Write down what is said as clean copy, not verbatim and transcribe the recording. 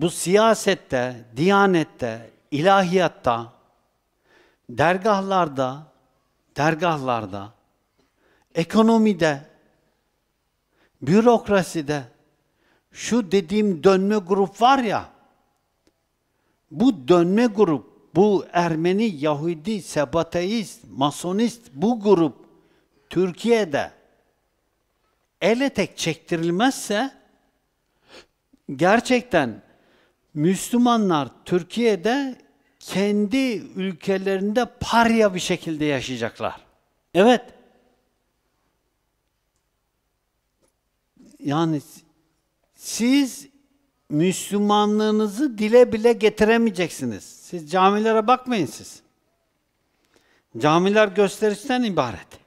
Bu siyasette, diyanette, ilahiyatta, dergahlarda, ekonomide, bürokraside şu dediğim dönme grup var ya, bu dönme grup, bu Ermeni, Yahudi, Sebateist, Masonist bu grup Türkiye'de ele tek çektirilmezse gerçekten Müslümanlar Türkiye'de kendi ülkelerinde parya bir şekilde yaşayacaklar. Evet. Yani siz Müslümanlığınızı dile bile getiremeyeceksiniz. Siz camilere bakmayın siz. Camiler gösterişten ibaret.